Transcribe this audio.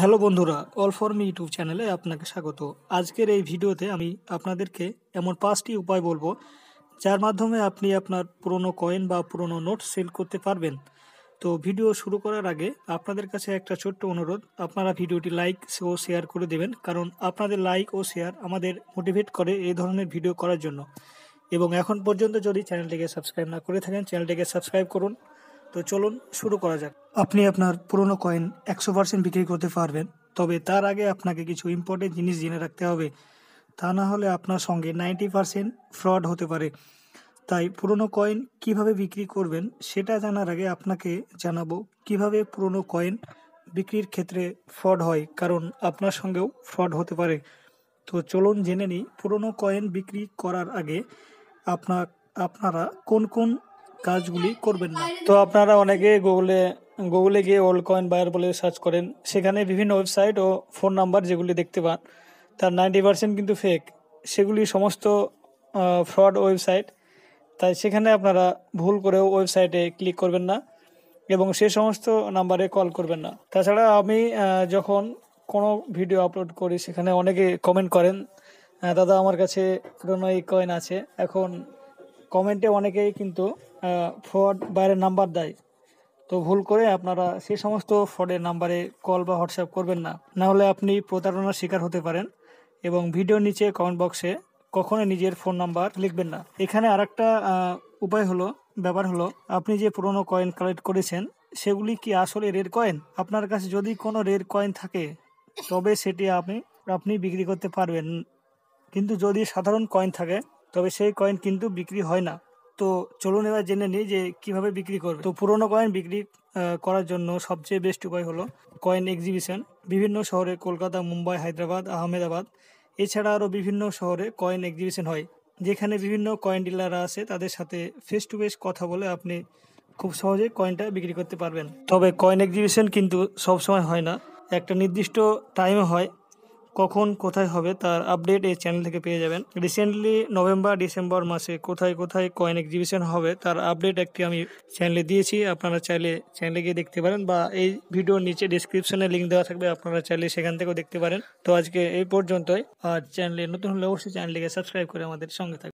Hello বন্ধুরা, all for me YouTube চ্যানেলে আপনাকে স্বাগত। আজকের এই ভিডিওতে আমি আপনাদেরকে এমন পাঁচটি উপায় বলবো যার মাধ্যমে আপনি আপনার পুরনো কয়েন বা পুরনো নোট সেল করতে পারবেন। তো ভিডিও শুরু করার আগে আপনাদের কাছে একটা ছোট্ট অনুরোধ, আপনারা ভিডিওটি লাইক ও শেয়ার করে দেবেন, কারণ আপনাদের লাইক ও শেয়ার আমাদের মোটিভেট করে এই ধরনের ভিডিও করার জন্য। এবং এখন পর্যন্ত যদি চ্যানেলটিকে সাবস্ক্রাইব না করে থাকেন, চ্যানেলটিকে সাবস্ক্রাইব করুন। তো চলুন শুরু করা যাক। আপনি আপনার পুরনো কয়েন 100% বিক্রি করতে পারবেন, তবে তার আগে আপনাকে কিছু ইম্পর্টেন্ট জিনিস জেনে রাখতে হবে, তা না হলে আপনার সঙ্গে 90% ফ্রড হতে পারে। তাই পুরনো কয়েন কিভাবে বিক্রি করবেন সেটা জানার আগে আপনাকে জানাবো কিভাবে পুরনো কয়েন বিক্রির ক্ষেত্রে ফ্রড হয়, কারণ আপনার সঙ্গেও ফ্রড হতে পারে। তো চলুন জেনে নিই পুরনো কয়েন বিক্রি করার আগে আপনারা কোন কোন কাজগুলি করবেন না। তো আপনারা অনেকে গুগলে গিয়ে ওল্ড কয়েন বায়ার বলে সার্চ করেন, সেখানে বিভিন্ন ওয়েবসাইট ও ফোন নাম্বার যেগুলি দেখতে পান তার 90% কিন্তু ফেক, সেগুলি সমস্ত ফ্রড ওয়েবসাইট। তাই সেখানে আপনারা ভুল করেও ওয়েবসাইটে ক্লিক করবেন না এবং সে সমস্ত নাম্বারে কল করবেন না। তাছাড়া আমি যখন কোনো ভিডিও আপলোড করি সেখানে অনেকে কমেন্ট করেন, দাদা আমার কাছে পুরনো এই কয়েন আছে। এখন কমেন্টে অনেকেই কিন্তু ফ্রড বাইরের নাম্বার দেয়, তো ভুল করে আপনারা সেই সমস্ত ফ্রডের নাম্বারে কল বা হোয়াটসঅ্যাপ করবেন না, নাহলে আপনি প্রতারণার শিকার হতে পারেন। এবং ভিডিওর নিচে কমেন্ট বক্সে কখনো নিজের ফোন নাম্বার লিখবেন না। এখানে আরেকটা ব্যাপার হলো আপনি যে পুরনো কয়েন কালেক্ট করেছেন সেগুলি কি আসলে রেয়ার কয়েন? আপনার কাছে যদি কোনো রেয়ার কয়েন থাকে তবে সেটি আপনি বিক্রি করতে পারবেন, কিন্তু যদি সাধারণ কয়েন থাকে তবে সেই কয়েন কিন্তু বিক্রি হয় না। তো চলুন এবার জেনে নিই যে কিভাবে বিক্রি করবে। তো পুরনো কয়েন বিক্রি করার জন্য সবচেয়ে বেস্ট উপায় হলো কয়েন এক্সিবিশন। বিভিন্ন শহরে, কলকাতা, মুম্বাই, হায়দ্রাবাদ, আহমেদাবাদ এছাড়া আরও বিভিন্ন শহরে কয়েন এক্সিবিশন হয়, যেখানে বিভিন্ন কয়েন ডিলাররা আসে, তাদের সাথে ফেস টু ফেস কথা বলে আপনি খুব সহজে কয়েনটা বিক্রি করতে পারবেন। তবে কয়েন এক্সিবিশন কিন্তু সবসময় হয় না, একটা নির্দিষ্ট টাইমে হয়। কখন কোথায় হবে তার আপডেট এই চ্যানেল থেকে পেয়ে যাবেন। রিসেন্টলি নভেম্বর ডিসেম্বর মাসে কোথায় কোথায় কয়েন এক্সিবিশন হবে তার আপডেট একটি আমি চ্যানেলে দিয়েছি, আপনারা চাইলে চ্যানেলে গিয়ে দেখতে পারেন, বা এই ভিডিওর নিচে ডিসক্রিপশনে লিঙ্ক দেওয়া থাকবে, আপনারা চাইলে সেখান থেকেও দেখতে পারেন। তো আজকে এই পর্যন্তই, আর চ্যানেলে নতুন হলে অবশ্যই চ্যানেলটিকে সাবস্ক্রাইব করে আমাদের সঙ্গে থাকবে।